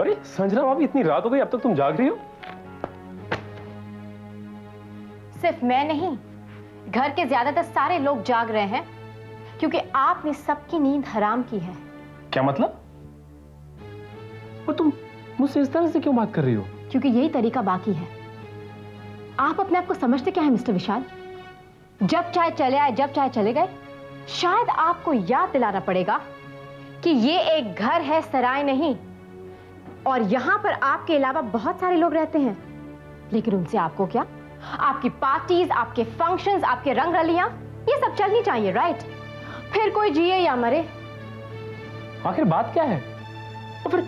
अरे संजना भाभी इतनी रात हो गई, अब तक तुम जाग रही हो? सिर्फ मैं नहीं, घर के ज्यादातर सारे लोग जाग रहे हैं क्योंकि आपने सबकी नींद हराम की है। क्या मतलब? और तुम मुझसे इस तरह से क्यों बात कर रही हो? क्योंकि यही तरीका बाकी है। आप अपने आप को समझते क्या है मिस्टर विशाल? जब चाहे चले आए, जब चाहे चले गए। शायद आपको याद दिलाना पड़ेगा कि ये एक घर है, सराय नहीं, और यहाँ पर आपके अलावा बहुत सारे लोग रहते हैं, लेकिन उनसे आपको क्या? आपकी पार्टीज, आपके फंक्शंस, आपके रंग रलियां, ये सब चलनी चाहिए, राइट? फिर कोई जिए या मरे, आखिर बात क्या है? और फिर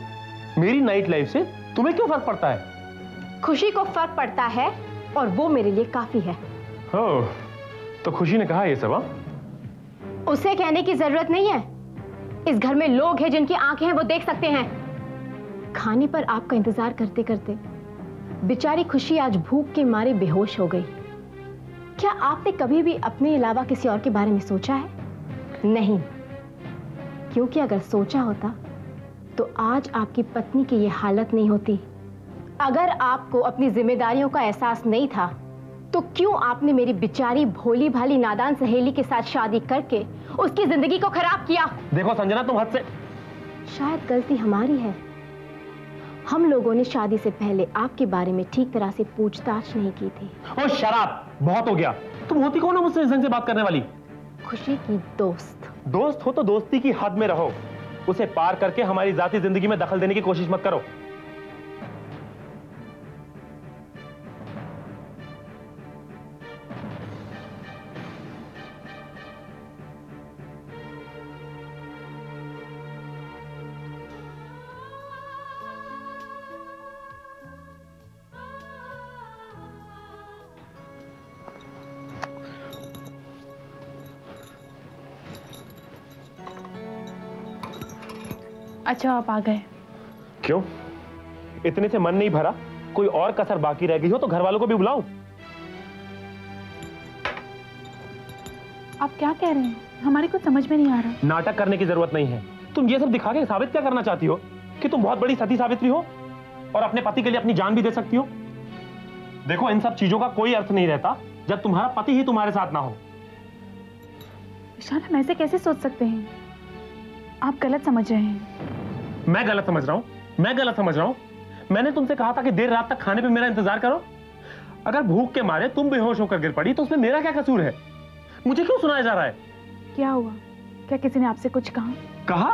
मेरी नाइट लाइफ से तुम्हें क्यों फर्क पड़ता है? खुशी को फर्क पड़ता है और वो मेरे लिए काफी है। ओह, तो खुशी ने कहा ये सब? हाँ, उसे कहने की जरूरत नहीं है। इस घर में लोग हैं जिनकी आंखें हैं, वो देख सकते हैं। खाने पर आपका इंतजार करते करते बेचारी खुशी आज भूख के मारे बेहोश हो गई। क्या आपने कभी भी अपने अलावा किसी और के बारे में सोचा है? नहीं, क्योंकि अगर सोचा होता तो आज आपकी पत्नी की ये हालत नहीं होती। अगर आपको अपनी जिम्मेदारियों का एहसास नहीं था तो क्यों आपने मेरी बेचारी भोली भाली नादान सहेली के साथ शादी करके उसकी जिंदगी को खराब किया? देखो संजना, तुम हद से। शायद गलती हमारी है, हम लोगों ने शादी से पहले आपके बारे में ठीक तरह से पूछताछ नहीं की थी। ओ शराब, बहुत हो गया। तुम होती कौन हो मुझसे इस ढंग से बात करने वाली? खुशी की दोस्त। दोस्त हो तो दोस्ती की हद में रहो, उसे पार करके हमारी जाती जिंदगी में दखल देने की कोशिश मत करो। अच्छा आप आ गए। क्यों? इतने से मन नहीं भरा? कोई और कसर बाकी रह गई हो तो घर वालों को भी बुलाओ। आप क्या कह रहे हैं? हमारे कुछ समझ में नहीं आ रहा। नाटक करने की जरूरत नहीं है। तुम ये सब दिखा के साबित क्या करना चाहती हो कि तुम बहुत बड़ी सती सावित्री हो और अपने पति के लिए अपनी जान भी दे सकती हो? देखो, इन सब चीजों का कोई अर्थ नहीं रहता जब तुम्हारा पति ही तुम्हारे साथ ना हो। विशाल, हम ऐसे कैसे सोच सकते हैं? आप गलत समझ रहे हैं। मैं गलत समझ रहा हूं? मैं गलत समझ रहा हूं? मैंने तुमसे कहा था कि देर रात तक खाने पे मेरा इंतजार करो। अगर भूख के मारे तुम बेहोश होकर गिर पड़ी तो उसमें मेरा क्या कसूर है? मुझे क्यों सुनाया जा रहा है? क्या हुआ? क्या किसी ने आपसे कुछ कहा? कहा?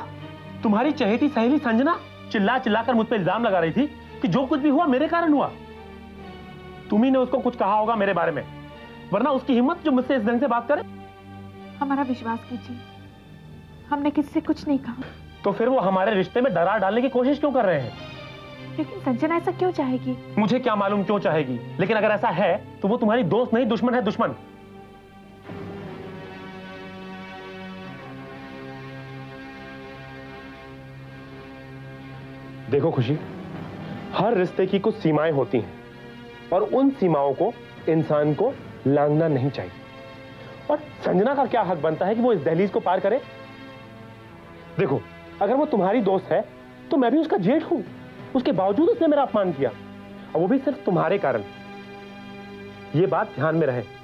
तुम्हारी चहेती सहेली संजना चिल्ला चिल्ला कर मुझ पर इल्जाम लगा रही थी कि जो कुछ भी हुआ मेरे कारण हुआ। तुम्ही ने उसको कुछ कहा होगा मेरे बारे में, वरना उसकी हिम्मत जो मुझसे इस ढंग से बात करे। हमारा विश्वास कीजिए, हमने किससे कुछ नहीं कहा। तो फिर वो हमारे रिश्ते में दरार डालने की कोशिश क्यों कर रहे हैं? लेकिन संजना ऐसा क्यों चाहेगी? मुझे क्या मालूम क्यों चाहेगी, लेकिन अगर ऐसा है तो वो तुम्हारी दोस्त नहीं दुश्मन है, दुश्मन। देखो खुशी, हर रिश्ते की कुछ सीमाएं होती हैं और उन सीमाओं को इंसान को लांघना नहीं चाहिए। और संजना का क्या हक बनता है कि वो इस दहलीज को पार करे? देखो, अगर वो तुम्हारी दोस्त है तो मैं भी उसका जेठ हूं, उसके बावजूद उसने मेरा अपमान किया, और वो भी सिर्फ तुम्हारे कारण। ये बात ध्यान में रहे।